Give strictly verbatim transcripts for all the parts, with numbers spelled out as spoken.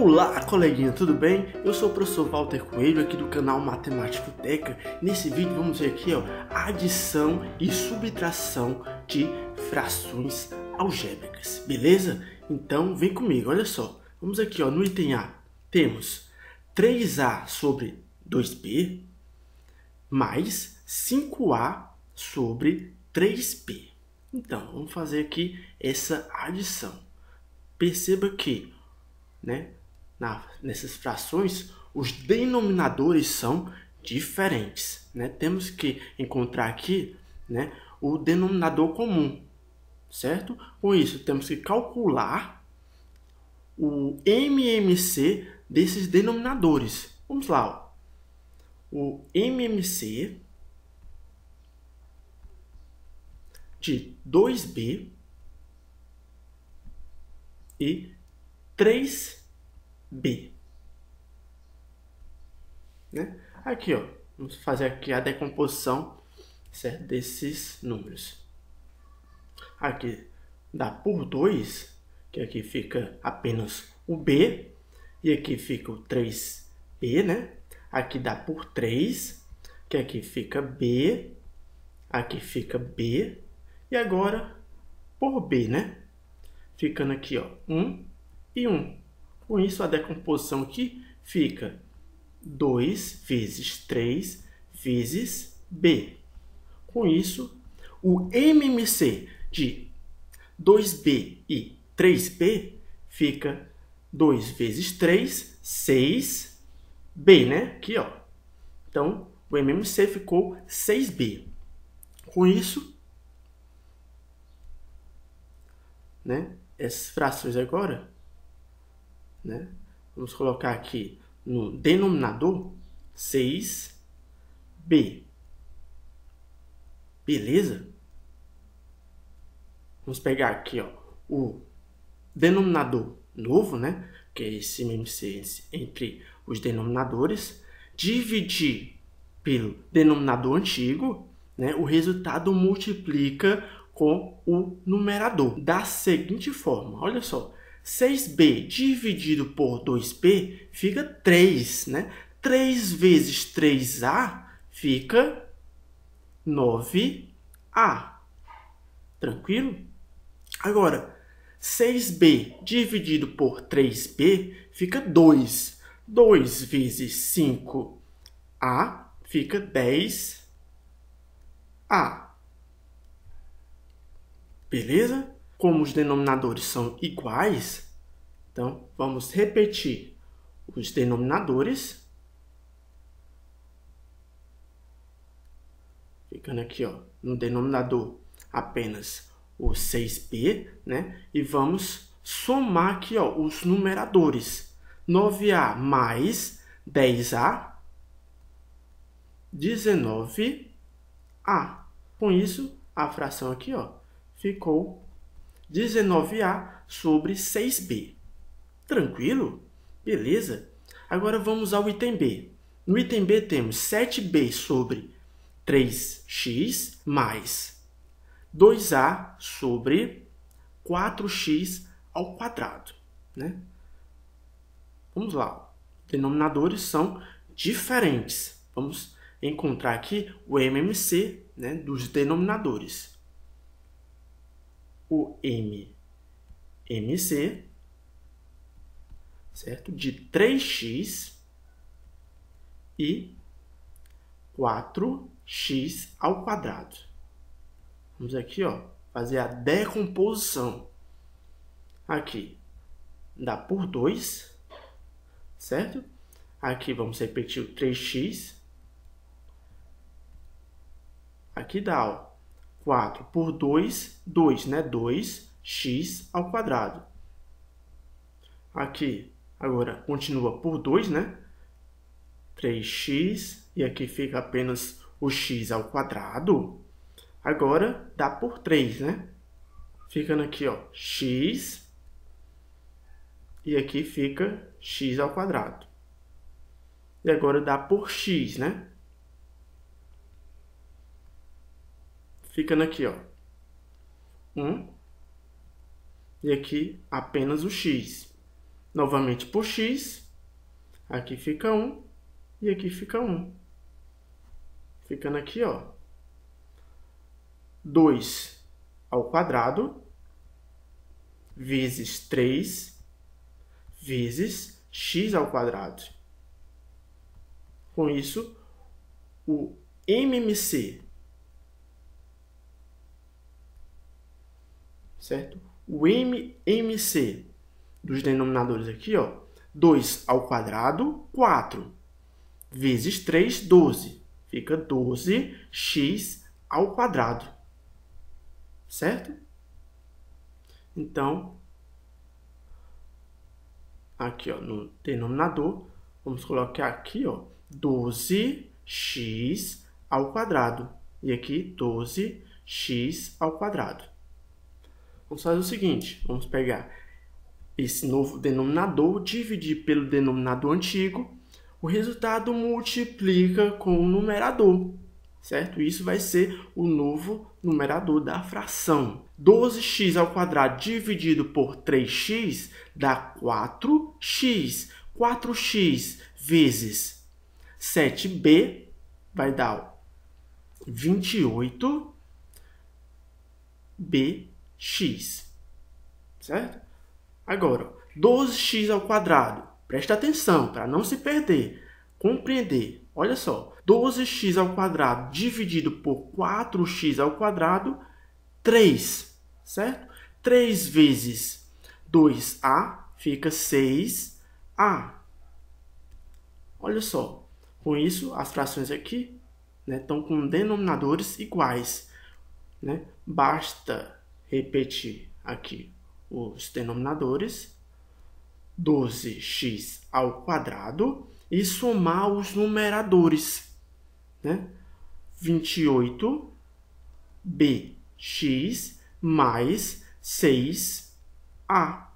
Olá, coleguinha, tudo bem? Eu sou o professor Walter Coelho, aqui do canal Matemático Teca. Nesse vídeo vamos ver aqui, ó, adição e subtração de frações algébricas, beleza? Então vem comigo, olha só. Vamos aqui, ó, no item A, temos três A sobre dois B mais cinco A sobre três B. Então, vamos fazer aqui essa adição. Perceba que, né, na, nessas frações, os denominadores são diferentes, né? Temos que encontrar aqui, né, o denominador comum, certo? Com isso, temos que calcular o M M C desses denominadores. Vamos lá, ó. O M M C de dois B e três B, né? Aqui, ó, vamos fazer aqui a decomposição, certo, desses números. Aqui dá por dois, que aqui fica apenas o B, e aqui fica o três B, né? Aqui dá por três, que aqui fica B, aqui fica B, e agora por B, né? Ficando aqui, ó, um e um. Com isso, a decomposição aqui fica dois vezes três vezes B. Com isso, o M M C de dois B e três B fica dois vezes três, seis B, né? Aqui, ó. Então, o M M C ficou seis B. Com isso, né, essas frações agora, né, vamos colocar aqui no denominador seis B. Beleza? Vamos pegar aqui, ó, o denominador novo, né, que é esse M M C entre os denominadores, dividir pelo denominador antigo, né, o resultado multiplica com o numerador, da seguinte forma, olha só, seis B dividido por dois B fica três, né? três vezes três A fica nove A, tranquilo? Agora, seis B dividido por três B fica dois, dois vezes cinco A fica dez A. Beleza? Como os denominadores são iguais, então vamos repetir os denominadores. Ficando aqui, ó, no denominador apenas o seis B, né? E vamos somar aqui, ó, os numeradores. nove A mais dez A, dezenove A. Com isso, a fração aqui, ó, ficou dezenove A sobre seis B. Tranquilo? Beleza? Agora vamos ao item B. No item B temos sete B sobre três X mais dois A sobre quatro X ao quadrado, né? Vamos lá. Denominadores são diferentes. Vamos encontrar aqui o M M C, né, dos denominadores. O M M C, certo, de três X e quatro X ao quadrado. Vamos aqui, ó, fazer a decomposição. Aqui dá por dois, certo? Aqui vamos repetir o três X. Aqui dá, ó, quatro por dois, dois, né? dois X ao quadrado. Aqui, agora, continua por dois, né? três X, e aqui fica apenas o X ao quadrado. Agora, dá por três, né? Ficando aqui, ó, X, e aqui fica X ao quadrado. E agora, dá por X, né? Ficando aqui, ó, um, e aqui apenas o X. novamente por x, aqui fica um e aqui fica um. Ficando aqui, ó, dois ao quadrado vezes três vezes x ao quadrado. Com isso, o M M C, certo? O M M C dos denominadores aqui, ó, dois ao quadrado, quatro, vezes três, doze. Fica doze x ao quadrado, certo? Então, aqui, ó, no denominador, vamos colocar aqui, ó, doze x ao quadrado. E aqui, doze x ao quadrado. Vamos fazer o seguinte, vamos pegar esse novo denominador, dividir pelo denominador antigo, o resultado multiplica com o numerador, certo? Isso vai ser o novo numerador da fração. doze x ao quadrado dividido por três x dá quatro x. quatro x vezes sete b vai dar vinte e oito b x, certo? Agora, doze x ao quadrado. Presta atenção para não se perder, compreender. Olha só, doze x ao quadrado dividido por quatro x ao quadrado, três, certo? três vezes dois a fica seis a. Olha só, com isso as frações aqui, né, estão com denominadores iguais, né? Basta repetir aqui os denominadores, doze x ao quadrado, e somar os numeradores, né? vinte e oito b x mais seis a.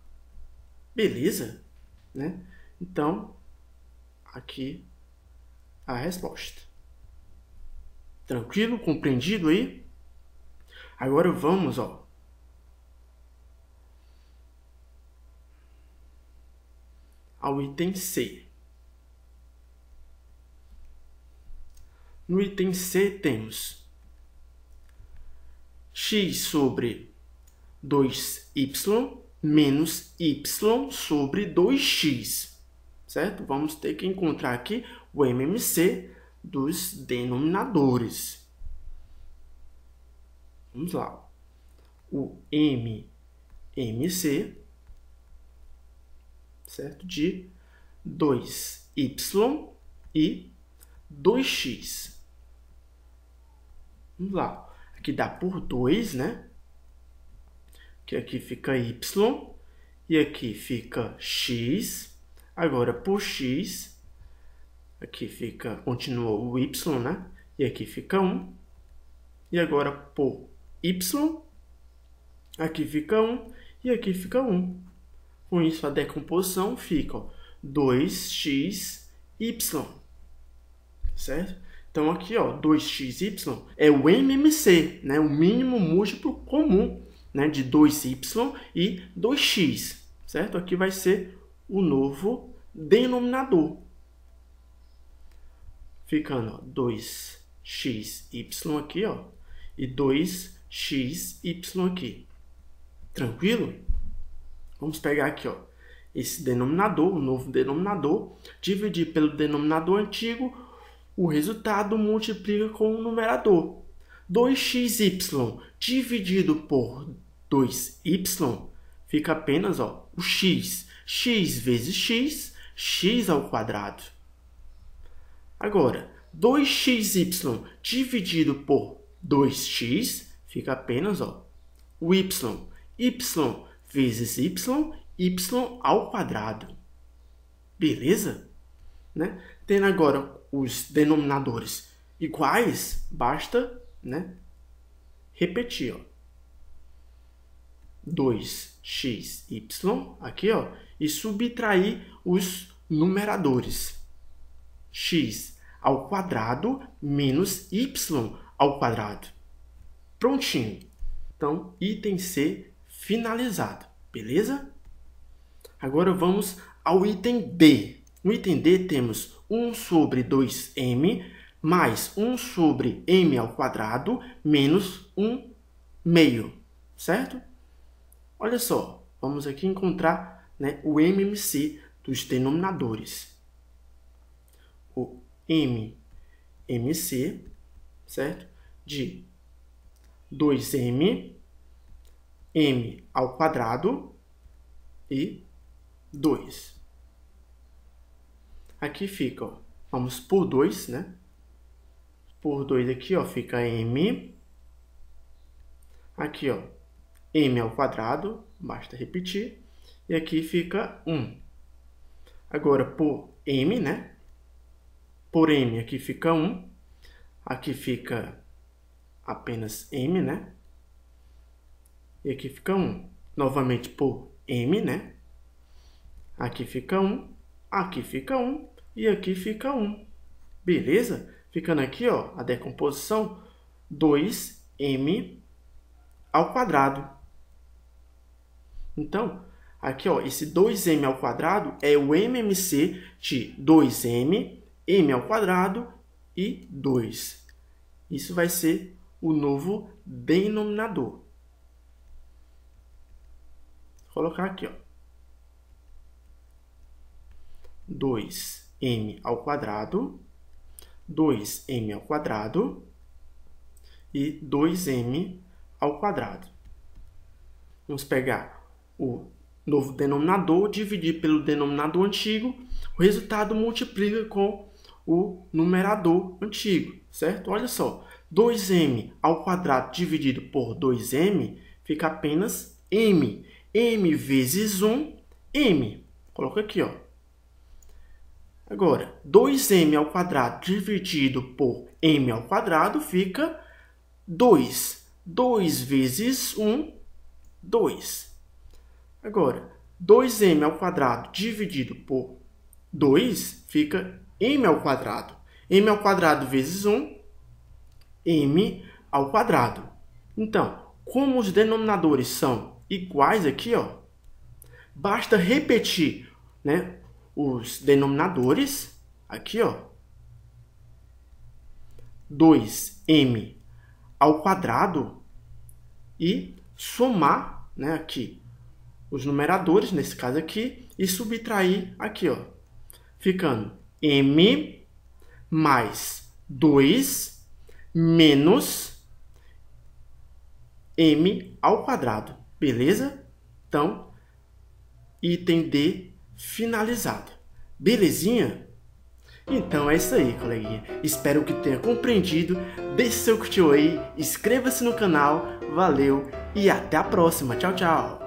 Beleza? Né? Então, aqui a resposta. Tranquilo? Compreendido aí? Agora vamos, ó, ao item C. No item C temos x sobre dois y menos y sobre dois x, certo? Vamos ter que encontrar aqui o M M C dos denominadores. Vamos lá. O M M C, certo? De dois y e dois x. Vamos lá. Aqui dá por dois, né? Que aqui fica y e aqui fica x. Agora por x, aqui fica, continua o y, né? E aqui fica um. E agora por y, aqui fica um e aqui fica um. Com isso, a decomposição fica, ó, dois x y, certo? Então, aqui, ó, dois x y é o M M C, né? O mínimo múltiplo comum, né, de dois y e dois x, certo? Aqui vai ser o novo denominador. Ficando, ó, dois x y aqui, ó, e dois x y aqui. Tranquilo? Vamos pegar aqui, ó, esse denominador, o novo denominador, dividir pelo denominador antigo, o resultado multiplica com o numerador. dois x y dividido por dois y fica apenas, ó, o x. x vezes x, x ao quadrado. Agora, dois x y dividido por dois x fica apenas, ó, o y. y vezes y, y ao quadrado. Beleza? Né? Tendo agora os denominadores iguais, basta, né, repetir, ó, dois x y aqui, ó, e subtrair os numeradores. X ao quadrado menos y ao quadrado. Prontinho. Então, item C finalizado, beleza? Agora vamos ao item D. No item D temos um sobre dois m mais um sobre m ao quadrado menos um meio, certo? Olha só, vamos aqui encontrar, né, o M M C dos denominadores. O M M C, certo? De dois m, m ao quadrado e dois. Aqui fica, ó, vamos por dois, né? Por dois aqui, ó, fica m. Aqui, ó, m ao quadrado, basta repetir. E aqui fica um. Agora, por m, né? Por m, aqui fica um. Aqui fica apenas m, né? E aqui fica um. Novamente por m, né? Aqui fica um. Aqui fica um. E aqui fica um. Beleza? Ficando aqui, ó, a decomposição dois m ao quadrado. Então, aqui, ó, esse dois m ao quadrado é o M M C de dois m, m ao quadrado e dois. Isso vai ser o novo denominador. Vou colocar aqui, ó. dois m ao quadrado, dois m ao quadrado e dois m ao quadrado. Vamos pegar o novo denominador, dividir pelo denominador antigo, o resultado multiplica com o numerador antigo, certo? Olha só, dois m ao quadrado dividido por dois m fica apenas m. m vezes um, m. Coloca aqui, ó. Agora, dois m ao quadrado dividido por m ao quadrado fica dois. dois vezes um, dois. Agora, dois m ao quadrado dividido por dois fica m ao quadrado. m ao quadrado vezes um, m ao quadrado. Então, como os denominadores são iguais aqui, ó, basta repetir, né, os denominadores, aqui, ó, dois m ao quadrado e somar, né, aqui, os numeradores, nesse caso aqui, e subtrair aqui, ó, ficando m mais dois menos m ao quadrado, beleza? Então, item D finalizado. Belezinha? Então é isso aí, coleguinha. Espero que tenha compreendido. Deixe seu curtir aí, inscreva-se no canal. Valeu e até a próxima. Tchau, tchau.